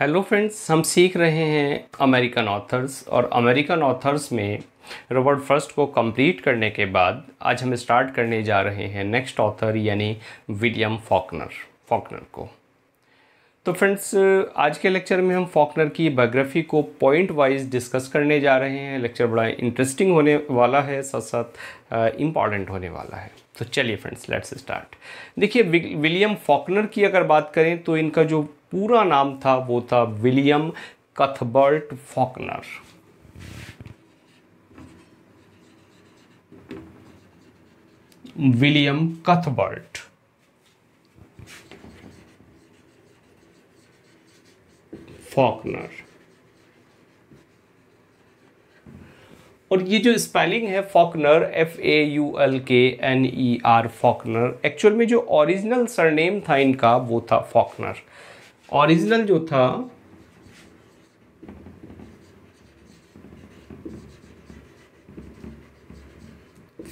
Hello friends, हम सीख रहे हैं अमेरिकन ऑथर्स और अमेरिकन ऑथर्स में रॉबर्ट फर्स्ट को कंप्लीट करने के बाद आज हम स्टार्ट करने जा रहे हैं नेक्स्ट ऑथर यानी विलियम फॉकनर को। तो फ्रेंड्स, आज के लेक्चर में हम फॉकनर की बायोग्राफी को पॉइंट वाइज डिस्कस करने जा रहे हैं। लेक्चर बड़ा इंटरेस्टिंग होने वाला है, साथ साथ इम्पॉर्टेंट होने वाला है। तो चलिए फ्रेंड्स, लेट्स स्टार्ट। देखिए, विलियम फॉकनर की अगर बात करें तो इनका जो पूरा नाम था वो था William Cuthbert Faulkner. William Cuthbert, Faulkner. और ये जो स्पेलिंग है फॉकनर, FAULKNER, फॉकनर, एक्चुअल में जो ओरिजिनल सरनेम था इनका वो था फॉकनर। ओरिजिनल जो था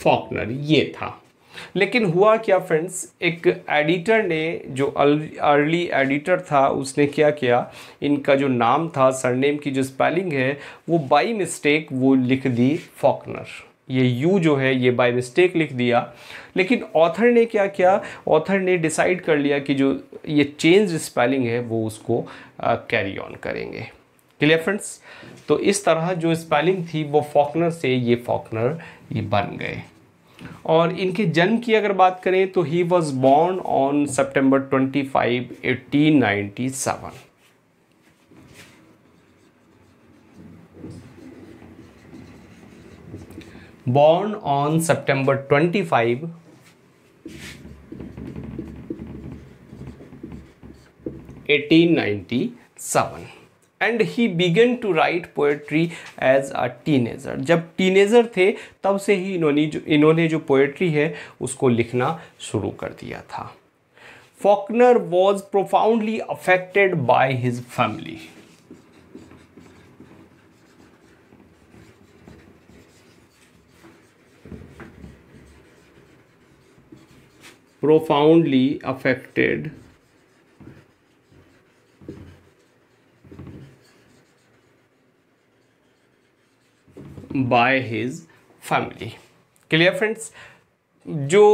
फॉकनर ये था। लेकिन हुआ क्या फ्रेंड्स, एक एडिटर ने, जो अर्ली एडिटर था, उसने क्या किया, इनका जो नाम था, सरनेम की जो स्पेलिंग है वो बाई मिस्टेक वो लिख दी फॉकनर। ये यू जो है ये बाय मिस्टेक लिख दिया। लेकिन ऑथर ने क्या किया, ऑथर ने डिसाइड कर लिया कि जो ये चेंज स्पेलिंग है वो उसको कैरी ऑन करेंगे। Clear friends? तो इस तरह जो स्पेलिंग थी वो फॉकनर से ये फॉकनर ये बन गए। और इनके जन्म की अगर बात करें तो he was born on September 25, 1897। Born on September 25, 1897, and he began to write poetry as a teenager. जब टीनेजर थे तब से ही इन्होंने जो पोएट्री है उसको लिखना शुरू कर दिया था। Faulkner was profoundly affected by his family. profoundly affected by his family. Clear friends? जो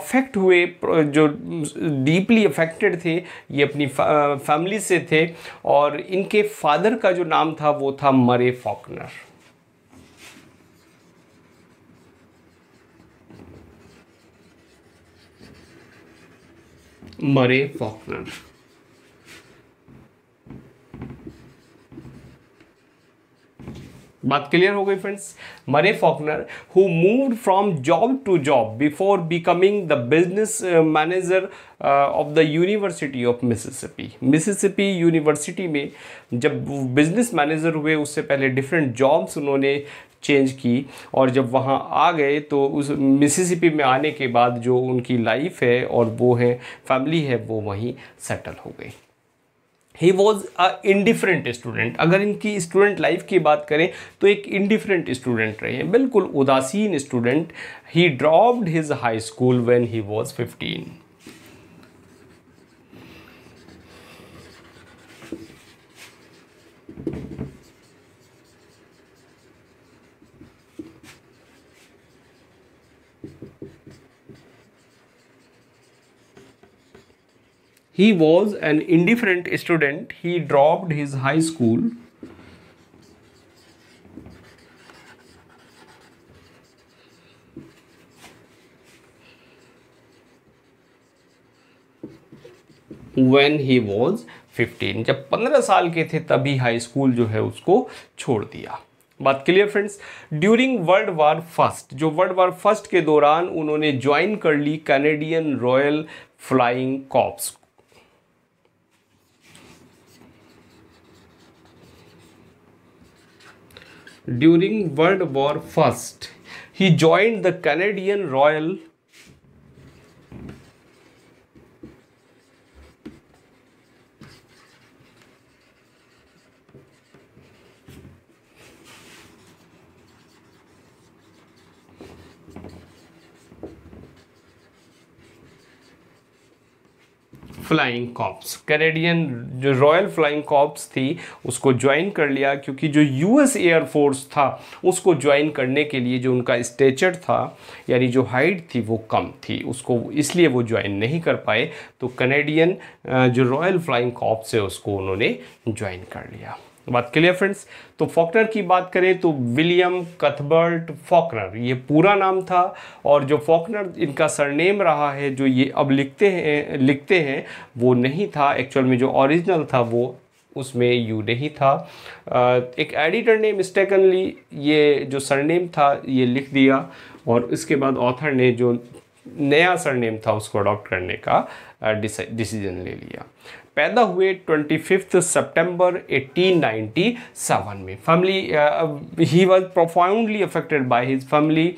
अफेक्ट हुए, जो डीपली अफेक्टेड थे, ये अपनी फैमिली से थे। और इनके फादर का जो नाम था वो था मरे फॉकनर। मरे फॉकनर बात क्लियर हो गई friends. Murry Faulkner who moved from job to job before becoming the business manager of the University of Mississippi. Mississippi University में जब बिजनेस मैनेजर हुए उससे पहले डिफरेंट जॉब्स उन्होंने चेंज की। और जब वहाँ आ गए तो उस मिसिसिपी में आने के बाद जो उनकी लाइफ है और वो है फैमिली है वो वहीं सेटल हो गई। He was a indifferent student. अगर इनकी स्टूडेंट लाइफ की बात करें तो एक इंडिफरेंट स्टूडेंट रहे हैं, बिल्कुल उदासीन student. He dropped his high school when he was 15। He was an indifferent student. He dropped his high school when he was 15. जब 15 साल के थे तभी हाई स्कूल जो है उसको छोड़ दिया। बात clear friends? During World War I, जो वर्ल्ड वार I के दौरान उन्होंने ज्वाइन कर ली Canadian Royal Flying Corps. During World War I, he joined the Canadian Royal flying corps, Canadian जो रॉयल फ्लाइंग कॉर्प्स थी उसको ज्वाइन कर लिया, क्योंकि जो यूएस एयरफोर्स था उसको ज्वाइन करने के लिए जो उनका स्टेचर था यानी जो हाइट थी वो कम थी, उसको इसलिए वो ज्वाइन नहीं कर पाए, तो कैनेडियन जो रॉयल फ्लाइंग कॉर्प्स है उसको उन्होंने ज्वाइन कर लिया। बात क्लियर फ्रेंड्स। तो फॉकनर की बात करें तो विलियम कथबर्ट फॉकनर ये पूरा नाम था, और जो फॉकनर इनका सरनेम रहा है जो ये अब लिखते हैं वो नहीं था, एक्चुअल में जो ओरिजिनल था वो उसमें यू नहीं था, एक एडिटर ने मिस्टेकनली ये जो सरनेम था ये लिख दिया, और इसके बाद ऑथर ने जो नया सरनेम था उसको अडॉप्ट करने का डिसीजन ले लिया। पैदा हुए 25 सितंबर 1897 में। Family, he was profoundly affected by his family.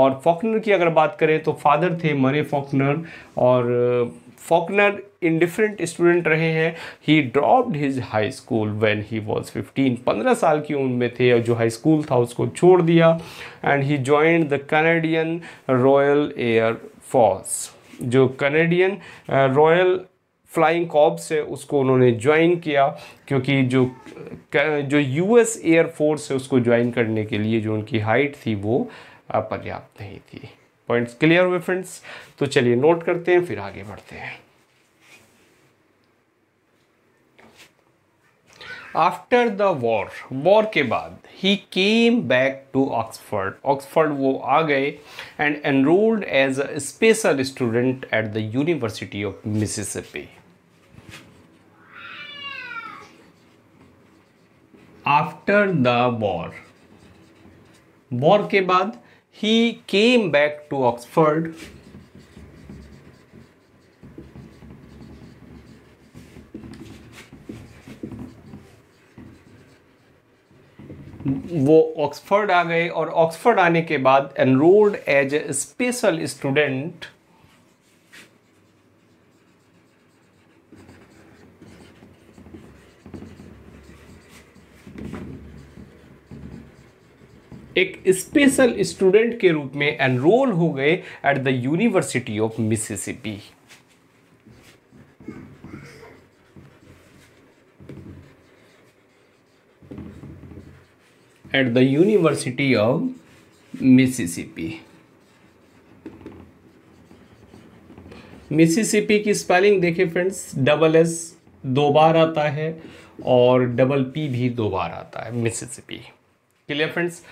और फॉकनर की अगर बात करें तो फादर थे मरे फॉकनर, और फॉकनर इंडिफरेंट स्टूडेंट रहे हैं। He dropped his high school when he was 15, 15 साल की उम्र में थे और जो हाई स्कूल था उसको छोड़ दिया। And he joined the Canadian Royal Air Force, जो कैनेडियन रॉयल फ्लाइंग कॉर्प्स है उसको उन्होंने ज्वाइन किया, क्योंकि जो यूएस एयरफोर्स है उसको ज्वाइन करने के लिए जो उनकी हाइट थी वो पर्याप्त नहीं थी। पॉइंट्स क्लियर हुए फ्रेंड्स। तो चलिए नोट करते हैं फिर आगे बढ़ते हैं। आफ्टर द वॉर, वॉर के बाद he came back to Oxford, Oxford वो आ गए and enrolled as a special student at the University of Mississippi. After the war, war के बाद he came back to Oxford वो ऑक्सफर्ड आ गए, और ऑक्सफर्ड आने के बाद enrolled as a special student एक स्पेशल स्टूडेंट के रूप में एनरोल हो गए at the University of Mississippi. At the University of Mississippi. Mississippi की स्पेलिंग देखिए फ्रेंड्स, डबल एस दो बार आता है और डबल पी भी दो बार आता है, Mississippi. Clear friends.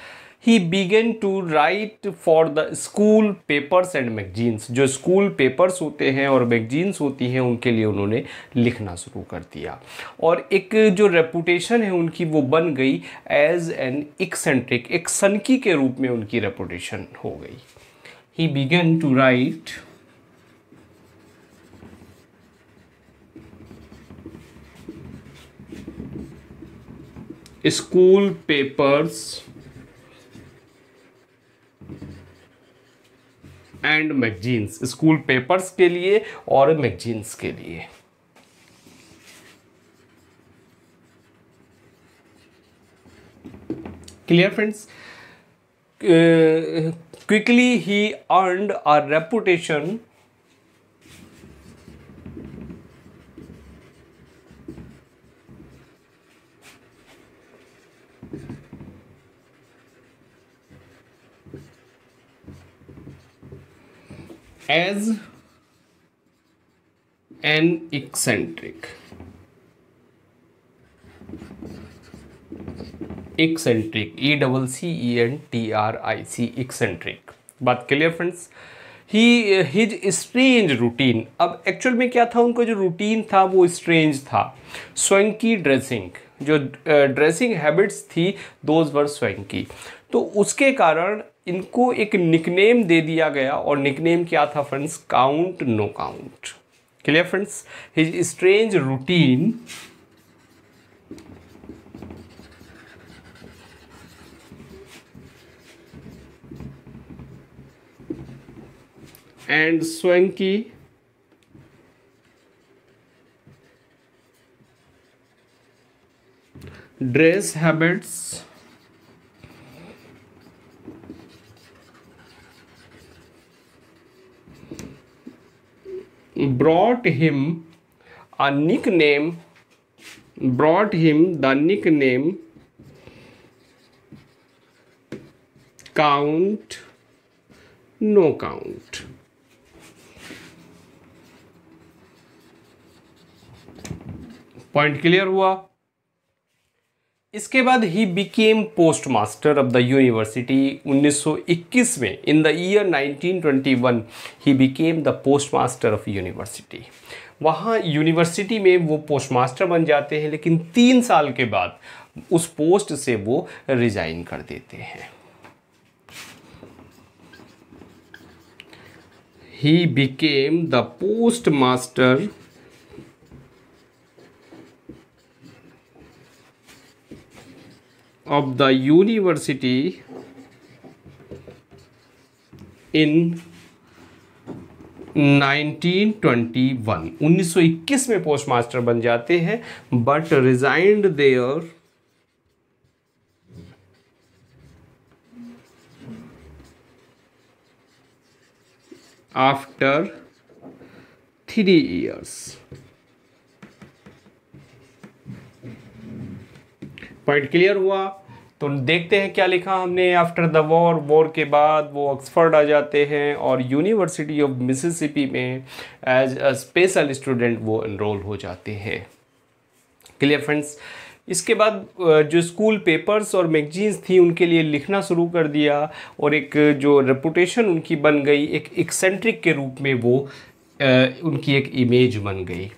He began to write for the school papers and magazines, जो स्कूल पेपर्स होते हैं और मैगजीन्स होती हैं उनके लिए उन्होंने लिखना शुरू कर दिया, और एक जो रेपुटेशन है उनकी वो बन गई एज एन एक्सेंट्रिक, एक सनकी के रूप में उनकी रेपुटेशन हो गई। He began to write school papers and magazines, school papers के लिए और मैगजीन्स के लिए। Clear friends. Quickly he earned a reputation as an eccentric, eccentric, ECCENTRIC, eccentric। बात clear friends. His strange routine, अब एक्चुअल में क्या था उनका जो रूटीन था वो स्ट्रेंज था। स्वैंकी ड्रेसिंग, जो ड्रेसिंग हैबिट्स थी दोज वर स्वैंकी, तो उसके कारण इनको एक निकनेम दे दिया गया, और निकनेम क्या था friends, count no count. Clear friends. His strange routine and swanky dress habits brought him A nickname brought him the nickname Count No Count. Point clear हुआ। इसके बाद he became postmaster of the university. 1921 में in the year 1921 he became the postmaster of university. वहाँ university में वो post master बन जाते हैं, लेकिन 3 साल के बाद उस पोस्ट से वो रिजाइन कर देते हैं। He became the postmaster of the university in 1921. 1921 में पोस्ट मास्टर बन जाते हैं, but resigned there after 3 years. Point clear हुआ। तो देखते हैं क्या लिखा हमने। आफ्टर द वॉर, वॉर के बाद वो ऑक्सफर्ड आ जाते हैं और यूनिवर्सिटी ऑफ मिसिसिपी में एज अ स्पेशल स्टूडेंट वो एनरोल हो जाते हैं। Clear friends. इसके बाद जो स्कूल पेपर्स और मैगजीन्स थी उनके लिए लिखना शुरू कर दिया और एक जो रेपुटेशन उनकी बन गई, एक एक्सेंट्रिक के रूप में वो उनकी एक इमेज बन गई।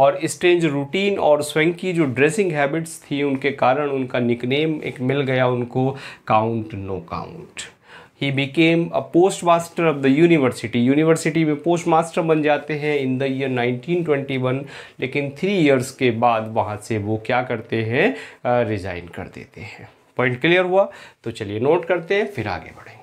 और स्ट्रेंज रूटीन और स्वयं की जो ड्रेसिंग हैबिट्स थी उनके कारण उनका निकनेम एक मिल गया उनको, count no count. He became a postmaster of the university. University में पोस्ट मास्टर बन जाते हैं इन द ईयर 1921, लेकिन 3 इयर्स के बाद वहाँ से वो क्या करते हैं, रिज़ाइन कर देते हैं। पॉइंट क्लियर हुआ। तो चलिए नोट करते हैं, फिर आगे बढ़ेंगे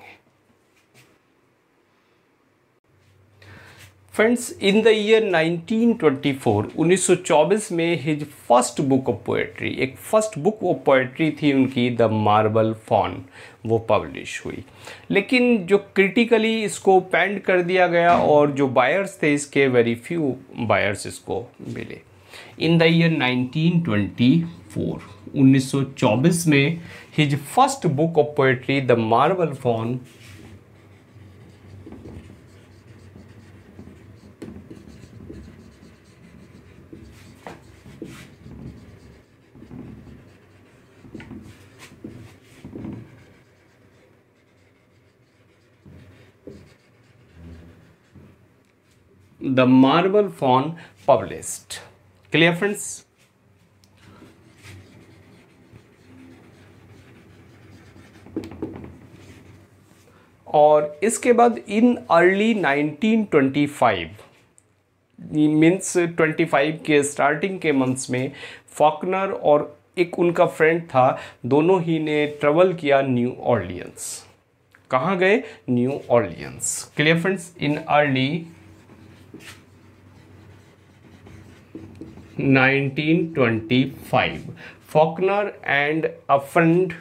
फ्रेंड्स। इन द ईयर 1924, 1924 में his first book of poetry, एक फर्स्ट बुक ऑफ पोएट्री थी उनकी, द मार्बल फॉन, वो पब्लिश हुई। लेकिन जो क्रिटिकली इसको पैंड कर दिया गया और जो बायर्स थे इसके, वेरी फ्यू बायर्स इसको मिले। इन द ईयर 1924, 1924 में his first book of poetry the marble fawn The Marble Fawn published. Clear friends? और इसके बाद in early 1925 मीन्स 25 के स्टार्टिंग के मंथ्स में फॉकनर और एक उनका फ्रेंड था, दोनों ही ने ट्रेवल किया न्यू ऑर्लियंस। कहाँ गए? New Orleans. Clear friends. In early 1925 Faulkner and a friend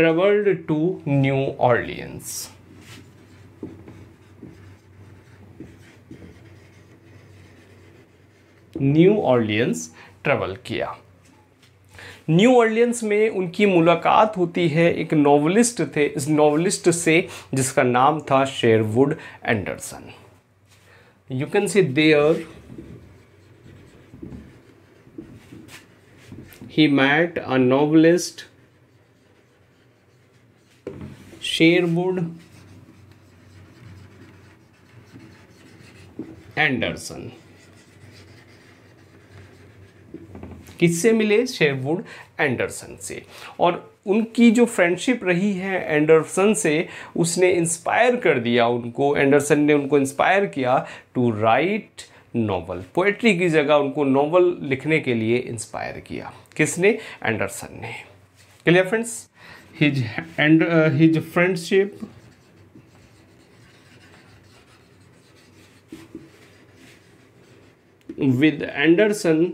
traveled to New Orleans. New Orleans travel किया। न्यू ऑर्लियंस में उनकी मुलाकात होती है एक नॉवलिस्ट थे, इस नॉवलिस्ट से जिसका नाम था Sherwood Anderson. You can see there he met a novelist Sherwood Anderson. किससे मिले? शेरवुड एंडरसन से। और उनकी जो फ्रेंडशिप रही है एंडरसन से, उसने इंस्पायर कर दिया उनको, एंडरसन ने उनको इंस्पायर किया टू राइट नॉवल। पोएट्री की जगह उनको नॉवल लिखने के लिए इंस्पायर किया। किसने? एंडरसन ने। Clear friends. His friendship with Anderson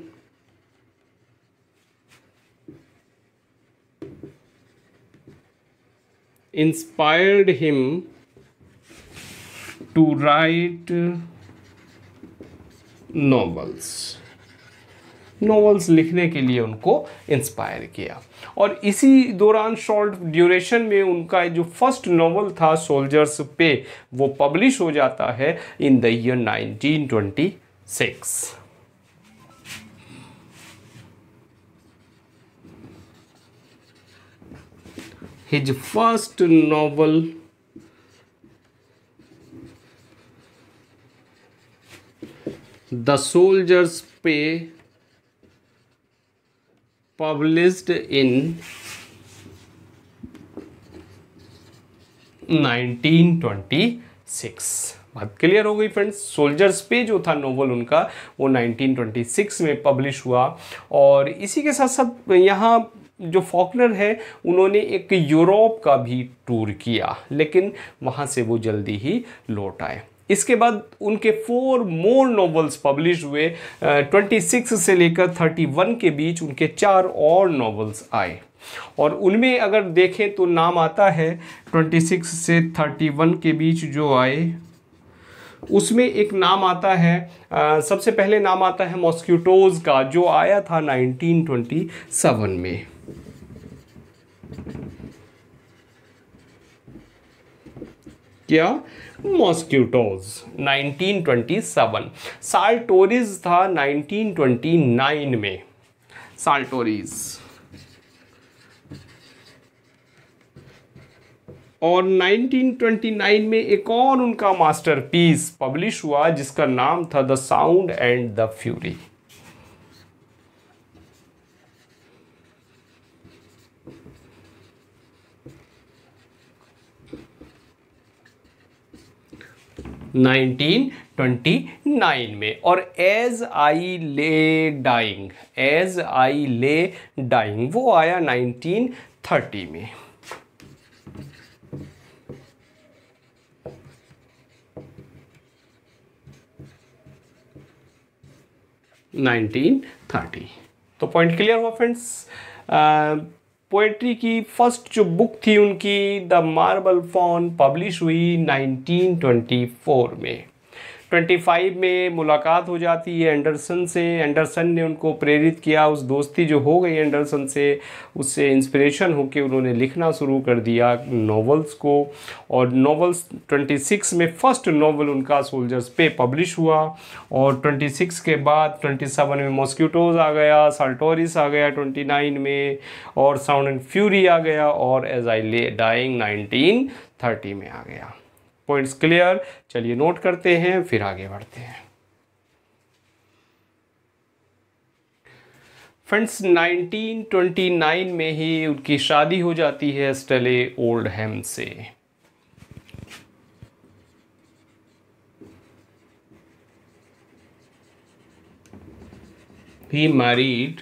inspired him to write novels. Novels लिखने के लिए उनको इंस्पायर किया और इसी दौरान शॉर्ट ड्यूरेशन में उनका जो फर्स्ट नॉवेल था सोल्जर्स पे वो पब्लिश हो जाता है in the year 1926. His first novel the soldiers पे published in 1926. बात क्लियर हो गई फ्रेंड्स. सोल्जर्स पे जो था नोवेल उनका वो 1926 में पब्लिश हुआ और इसी के साथ साथ यहाँ जो फॉकनर है उन्होंने एक यूरोप का भी टूर किया लेकिन वहाँ से वो जल्दी ही लौट आए. इसके बाद उनके 4 मोर नॉवेल्स पब्लिश हुए. 26 से लेकर 31 के बीच उनके 4 और नॉवेल्स आए और उनमें अगर देखें तो नाम आता है 26 से 31 के बीच जो आए उसमें एक नाम आता है सबसे पहले नाम आता है मॉस्किटोज़ का जो आया था 1927 में. क्या मॉस्किटोज 1927. सार्टोरिस था 1929 में. सार्टोरिस और 1929 में एक और उनका मास्टरपीस पब्लिश हुआ जिसका नाम था the Sound and the Fury. Nineteen 1929 में. और एज आई ले डाइंग, एज आई ले डाइंग वो आया 1930 में. तो पॉइंट क्लियर हुआ फ्रेंड्स. पोएट्री की फर्स्ट जो बुक थी उनकी द मार्बल फॉन पब्लिश हुई 1924 में. 25 में मुलाकात हो जाती है एंडरसन से. एंडरसन ने उनको प्रेरित किया. उस दोस्ती जो हो गई एंडरसन से उससे इंस्पिरेशन होकर उन्होंने लिखना शुरू कर दिया नॉवेल्स को और नॉवेल्स 26 में फर्स्ट नॉवेल उनका सोल्जर्स पे पब्लिश हुआ और 26 के बाद 27 में मॉस्किटोज आ गया, सार्टोरिस आ गया 29 में और साउंड एंड फ्यूरी आ गया और एज आई ले डाइंग 1930 में आ गया. Points clear. चलिए नोट करते हैं फिर आगे बढ़ते हैं फ्रेंड्स. 1929 में ही उनकी शादी हो जाती है एस्टेले ओल्डहम से. He married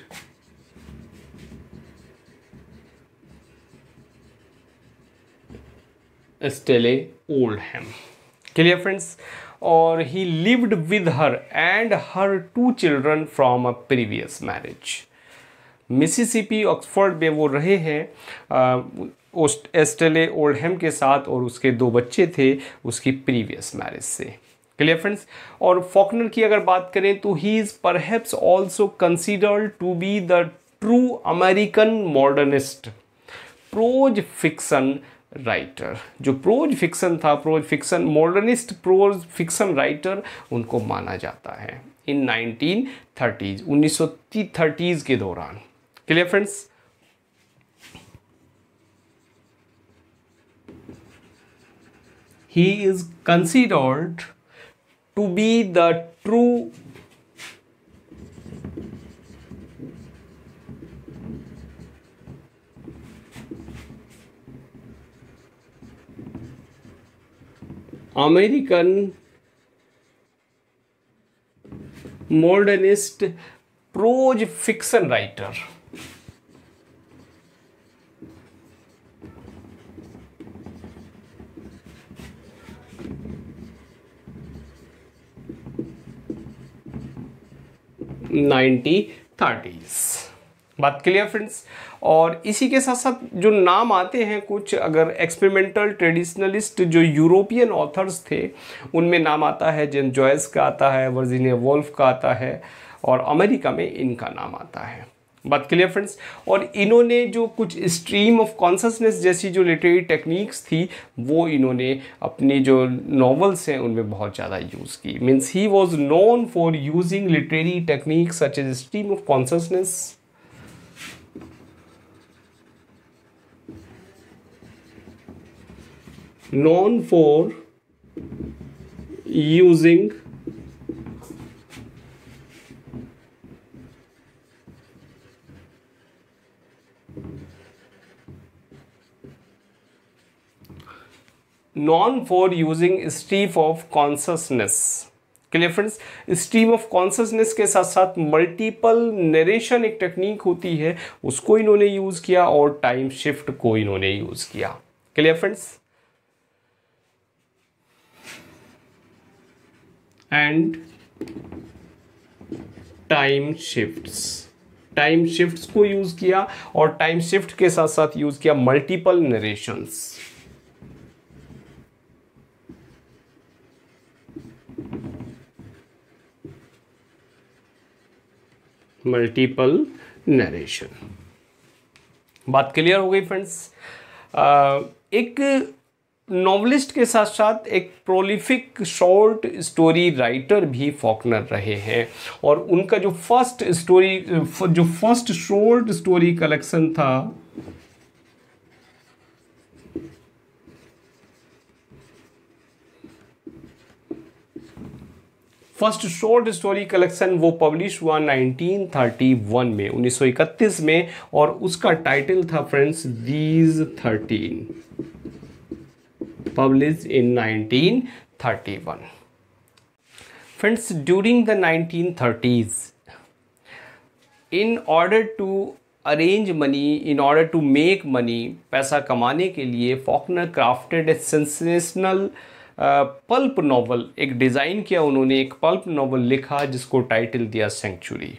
Estelle Oldham. Clear friends. और he lived with her and her 2 children from a previous marriage. Mississippi Oxford में वो रहे हैं एस्टेले ओल्डहम के साथ और उसके 2 बच्चे थे उसकी प्रीवियस मैरिज से. Clear friends. और फॉकनर की अगर बात करें तो he is perhaps also considered to be the true American modernist prose fiction writer. जो प्रोज फिक्सन था, prose fiction modernist prose fiction writer उनको माना जाता है इन 1930s के दौरान. Clear friends. He is considered to be the true American modernist prose fiction writer. बात clear friends. और इसी के साथ साथ जो नाम आते हैं कुछ, अगर एक्सपेरिमेंटल ट्रेडिशनलिस्ट जो यूरोपियन ऑथर्स थे उनमें नाम आता है, जेम्स जॉयस का आता है, वर्जीनिया वोल्फ का आता है, और अमेरिका में इनका नाम आता है। बात क्लियर फ्रेंड्स। और इन्होंने जो कुछ स्ट्रीम ऑफ कॉन्शसनेस जैसी जो लिटरेरी टेक्निक्स थी वो इन्होंने अपनी जो नॉवेल्स हैं उनमें बहुत ज़्यादा यूज़ की। Means he was known for using literary techniques such as stream of consciousness, known for using stream of consciousness। Clear friends. Stream of consciousness के साथ साथ मल्टीपल नरेशन एक टेक्निक होती है उसको इन्होंने यूज़ किया, और टाइम शिफ्ट को इन्होंने यूज़ किया। Clear friends. And time shifts को यूज़ किया, और टाइम शिफ्ट के साथ साथ यूज़ किया मल्टीपल नरेशंस। बात क्लियर हो गई फ्रेंड्स। एक नॉवलिस्ट के साथ साथ एक प्रोलिफिक शॉर्ट स्टोरी राइटर भी फॉकनर रहे हैं, और उनका जो फर्स्ट शॉर्ट स्टोरी कलेक्शन था वो पब्लिश हुआ 1931 में, 1931 में, और उसका टाइटल था friends These 13, published in 1931। Friends, during the 1930s, in order to arrange money, in order to make money, पैसा कमाने के लिए Faulkner crafted a sensational pulp novel, एक डिज़ाइन किया उन्होंने, एक पल्प नावल लिखा जिसको टाइटल दिया सेंचुरी,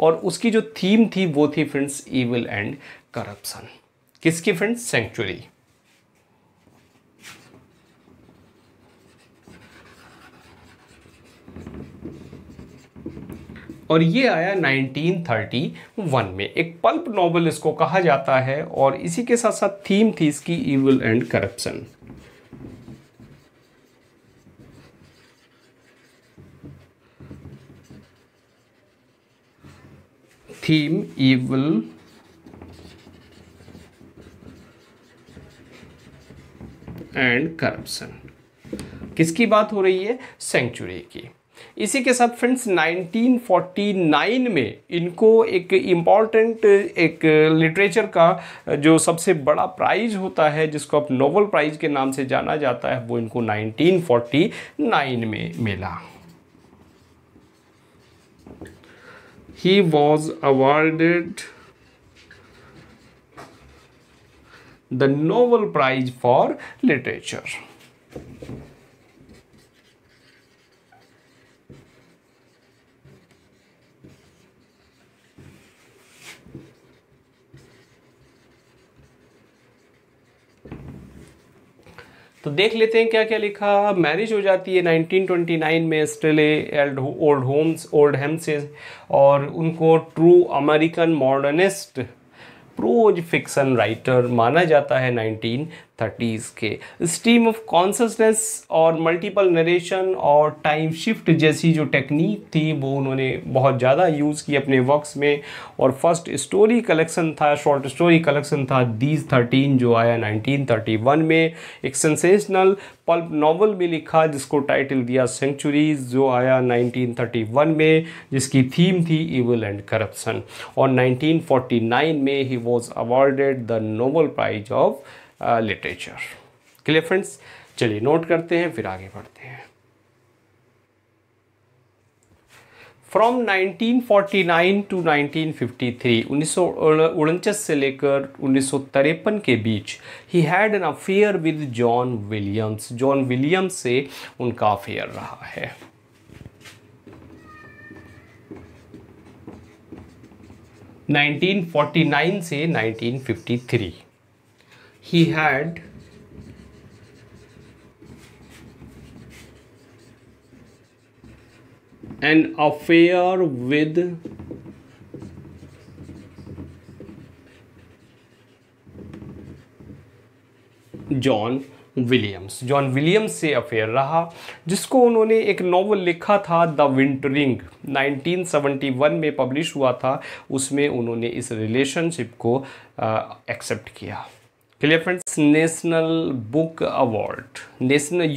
और उसकी जो थीम थी वो थी फ्रेंड्स इविल एंड करप्शन। किसकी फ्रेंड्स? सेंचुरी। और ये आया 1931 में, एक पल्प नॉवल इसको कहा जाता है, और इसी के साथ साथ थीम थी इसकी evil and corruption. Theme evil and corruption. किसकी बात हो रही है? सेंचुरी की। इसी के साथ फ्रेंड्स 1949 में इनको एक इम्पॉर्टेंट एक लिटरेचर का जो सबसे बड़ा प्राइज़ होता है जिसको अब नोबेल प्राइज़ के नाम से जाना जाता है वो इनको 1949 में मिला। He was awarded the Nobel Prize for literature. तो देख लेते हैं क्या क्या लिखा। मैरिज हो जाती है 1929 में एस्टेल ओल्डहम से, और उनको true American modernist prose fiction writer माना जाता है 1930s के। स्ट्रीम ऑफ कॉन्शसनेस और मल्टीपल नरेशन और टाइम शिफ्ट जैसी जो टेक्निक थी वो उन्होंने बहुत ज़्यादा यूज़ की अपने वर्क्स में, और फर्स्ट स्टोरी कलेक्शन था, शॉर्ट स्टोरी कलेक्शन था दीज 13 जो आया 1931 में। एक सेंसेशनल पल्प नॉवल भी लिखा जिसको टाइटल दिया सेंचुरीज जो आया 1931 में, जिसकी थीम थी इविल एंड करप्शन, और 1949 में ही was awarded the Nobel prize of literature. Clear friends. चलिए नोट करते हैं फिर आगे बढ़ते हैं। फ्रॉम 1949 टू 1953, 1949 से लेकर 1953 के बीच ही had an affair with John Williams. John Williams से उनका अफेयर रहा है। 1949 से 1953. He had an affair with John Williams. John Williams से अफेयर रहा, जिसको उन्होंने एक नॉवल लिखा था द विंटरिंग, 1971 में पब्लिश हुआ था. उसमें उन्होंने इस रिलेशनशिप को एक्सेप्ट किया. Clear friends, national book award,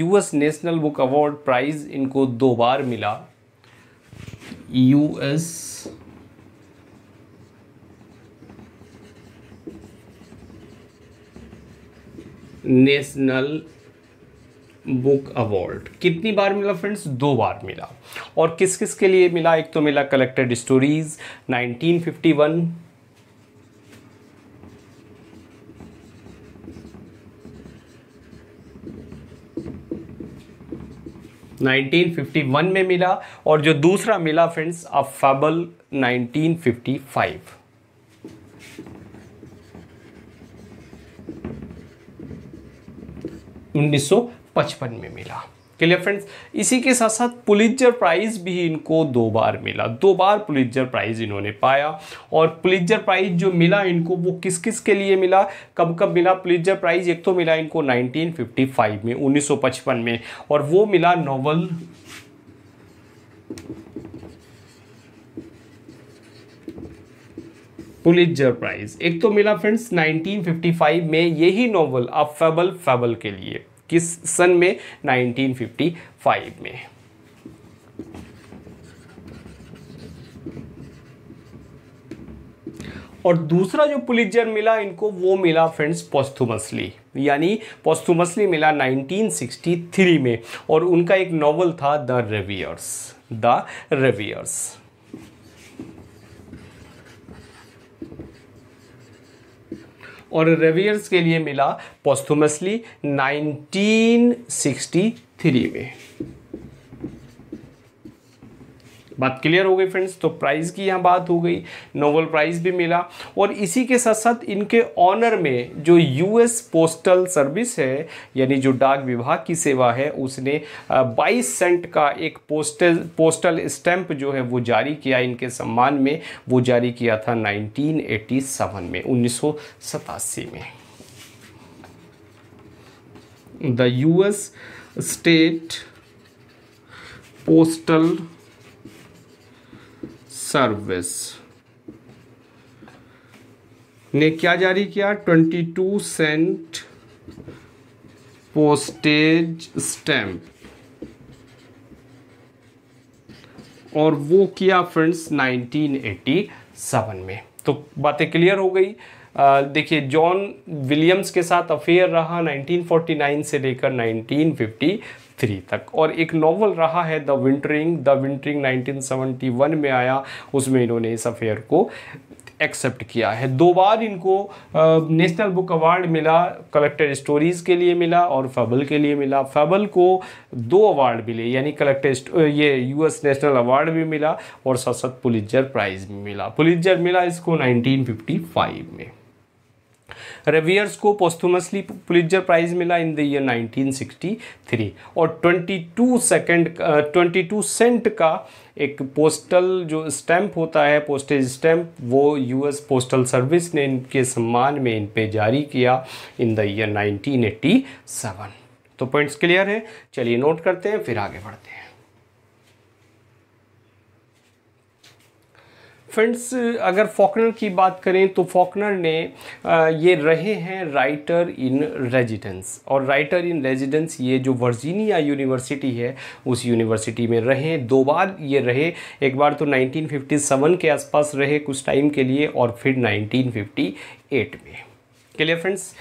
US national book award prize इनको 2 बार मिला. यूएस नेशनल बुक अवार्ड कितनी बार मिला फ्रेंड्स? 2 बार मिला. और किस किस के लिए मिला? एक तो मिला कलेक्टेड स्टोरीज 1951 1951 में मिला, और जो दूसरा मिला फ्रेंड्स अ फेबल 1955. उन्नीस में मिला. क्लियर फ्रेंड्स, इसी के साथ साथ पुलित्जर प्राइज़ भी इनको 2 बार मिला. 2 बार पुलित्जर प्राइज़ इन्होंने पाया. और पुलित्जर प्राइज़ जो मिला इनको वो किस किस के लिए मिला, कब कब मिला पुलित्जर प्राइज़? एक तो मिला इनको 1955 में, 1955 में, और वो मिला नॉवल पुलित्जर प्राइज़. एक तो मिला फ्रेंड्स 1955 में यही नॉवल अ फेबल, फेबल के लिए. किस सन में? 1955 में. और दूसरा जो पुलित्जर मिला इनको वो मिला फ्रेंड्स पोस्थुमसली, यानी पोस्थुमसली मिला 1963 में, और उनका एक नॉवल था द रेवियर्स. द रेवियर्स. और रेवियर्स के लिए मिला पोस्थुमसली 1963 में. बात क्लियर हो गई फ्रेंड्स. तो प्राइज़ की यहाँ बात हो गई, नोबेल प्राइज़ भी मिला. और इसी के साथ साथ इनके ऑनर में जो यूएस पोस्टल सर्विस है, यानी जो डाक विभाग की सेवा है, उसने 22 सेंट का एक पोस्टल स्टैम्प जो है वो जारी किया इनके सम्मान में. वो जारी किया था 1987 में, 1987 में. The US state postal service ने क्या जारी किया? 22 सेंट पोस्टेज स्टैम्प, और वो किया फ्रेंड्स 1987 में. तो बातें क्लियर हो गई. देखिए, जॉन विलियम्स के साथ अफेयर रहा 1949 से लेकर 1953 तक. और एक नॉवल रहा है द विंटरिंग. द विंटरिंग 1971 में आया, उसमें इन्होंने इस अफेयर को एक्सेप्ट किया है. 2 बार इनको नेशनल बुक अवार्ड मिला, कलेक्टेड स्टोरीज़ के लिए मिला और फेबल के लिए मिला. फेबल को 2 अवार्ड मिले, यानी कलेक्टेड ये यूएस नेशनल अवार्ड भी मिला और साथ साथ पुलित्जर प्राइज़ भी मिला. पुलित्जर मिला इसको 1955 में. रेवियर्स को पोस्थुमसली पुलित्जर प्राइज़ मिला इन द ईयर 1963. और 22 सेंट का एक पोस्टल जो स्टैम्प होता है, पोस्टेज स्टैम्प, वो यूएस पोस्टल सर्विस ने इनके सम्मान में इन पे जारी किया इन द ईयर 1987. तो पॉइंट्स क्लियर है. चलिए नोट करते हैं, फिर आगे बढ़ते हैं फ्रेंड्स. अगर फॉकनर की बात करें तो फॉकनर ने ये रहे हैं राइटर इन रेजिडेंस. और राइटर इन रेजिडेंस ये जो वर्जीनिया यूनिवर्सिटी है उस यूनिवर्सिटी में रहे. 2 बार ये रहे, एक बार तो 1957 के आसपास रहे कुछ टाइम के लिए, और फिर 1958 में. क्लियर फ्रेंड्स,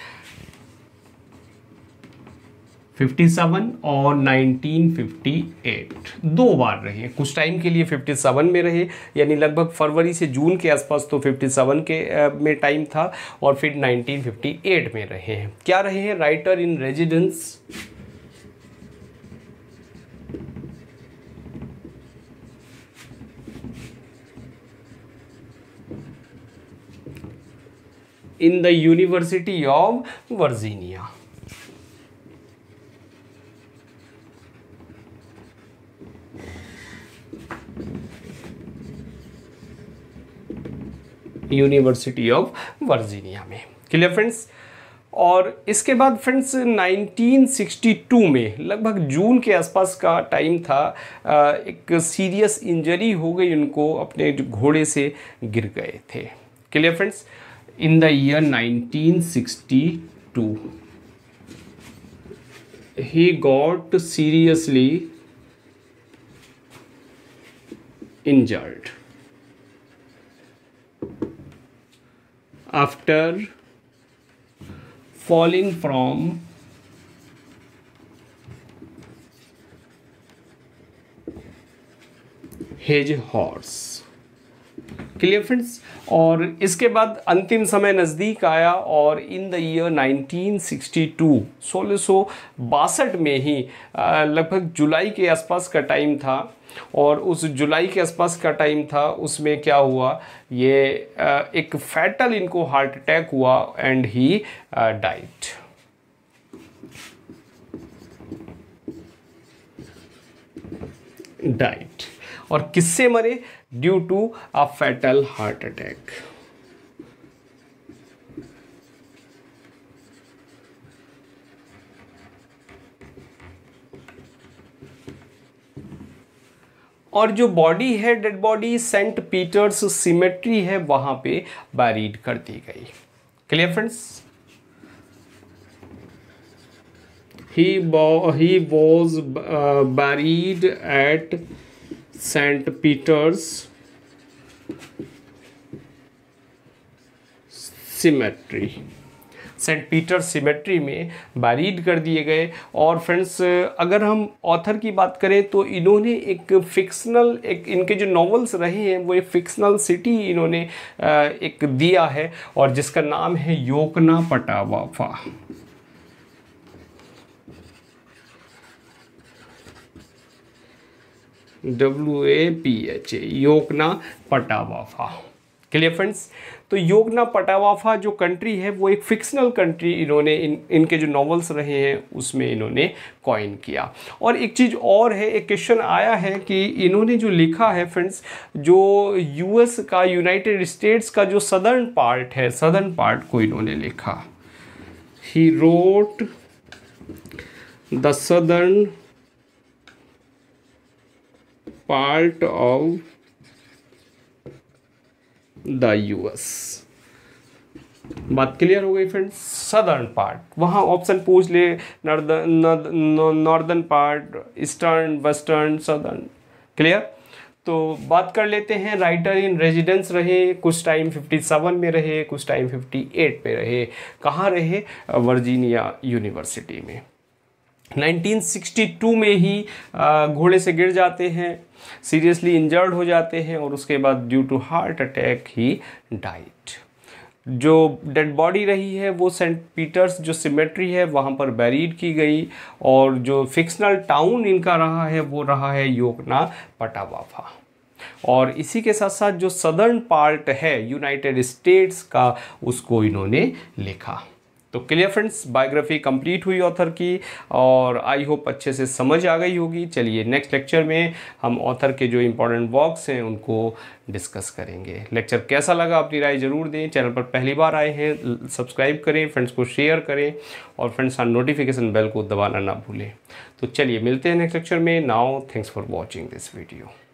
57 और 1958 2 बार रहे. कुछ टाइम के लिए 57 में रहे, यानी लगभग फरवरी से जून के आसपास तो 57 के में टाइम था, और फिर 1958 में रहे हैं. क्या रहे हैं? Writer in residence. in the University of Virginia. University of Virginia में. Clear friends. और इसके बाद फ्रेंड्स 1962 में लगभग जून के आसपास का टाइम था, एक सीरियस इंजरी हो गई उनको, अपने घोड़े से गिर गए थे. Clear friends. In the year 1962 ही got seriously injured after falling from his horse. Clear friends. और इसके बाद अंतिम समय नज़दीक आया और इन द ईयर 1962 1662 में ही लगभग जुलाई के आसपास का टाइम था, और उस जुलाई के आसपास का टाइम था उसमें क्या हुआ, ये एक फैटल इनको हार्ट अटैक हुआ एंड ही डाइड. और किससे मरे? Due to a fatal heart attack. और जो बॉडी है, dead body, Saint Peter's cemetery है वहां पे बैरीड कर दी गई. Clear friends. He was buried at Saint Peter's cemetery. Saint Peter cemetery में बैरीड कर दिए गए. और फ्रेंड्स अगर हम ऑथर की बात करें तो इन्होंने एक फिक्शनल, एक इनके जो नॉवेल्स रहे हैं वो एक फिक्शनल सिटी इन्होंने एक दिया है और जिसका नाम है Yoknapatawpha. WAPHA Yoknapatawpha. Clear friends. तो योकनापटावाफा जो कंट्री है वो एक फिक्शनल कंट्री इन्होंने इनके जो नॉवेल्स रहे हैं उसमें इन्होंने कॉइन किया. और एक चीज़ और है, एक क्वेश्चन आया है कि इन्होंने जो लिखा है फ्रेंड्स, जो यूएस का, यूनाइटेड स्टेट्स का जो सदर्न पार्ट है, सदर्न पार्ट को इन्होंने लिखा. He wrote the southern part of the US. बात क्लियर हो गई फ्रेंड्स. सदर्न पार्ट, वहाँ ऑप्शन पूछ ले, northern part, eastern, western, southern. Clear. तो बात कर लेते हैं. राइटर इन रेजिडेंस रहे, कुछ टाइम 57 में रहे, कुछ टाइम 58 में रहे. कहाँ रहे? वर्जीनिया यूनिवर्सिटी में. 1962 में ही घोड़े से गिर जाते हैं, सीरियसली इंजर्ड हो जाते हैं, और उसके बाद due to heart attack he died. जो डेड बॉडी रही है वो सेंट पीटर्स जो सिमेट्री है वहाँ पर बैरीड की गई, और जो फिक्शनल टाउन इनका रहा है वो रहा है योकनापटावाफा. और इसी के साथ साथ जो सदर्न पार्ट है यूनाइटेड स्टेट्स का उसको इन्होंने लिखा. तो क्लियर फ्रेंड्स, बायोग्राफी कंप्लीट हुई ऑथर की, और आई होप अच्छे से समझ आ गई होगी. चलिए नेक्स्ट लेक्चर में हम ऑथर के जो इम्पोर्टेंट वर्क्स हैं उनको डिस्कस करेंगे. लेक्चर कैसा लगा अपनी राय ज़रूर दें. चैनल पर पहली बार आए हैं सब्सक्राइब करें, फ्रेंड्स को शेयर करें, और फ्रेंड्स हाँ नोटिफिकेशन बेल को दबाना ना भूलें. तो चलिए मिलते हैं नेक्स्ट लेक्चर में. Now thanks for watching this video.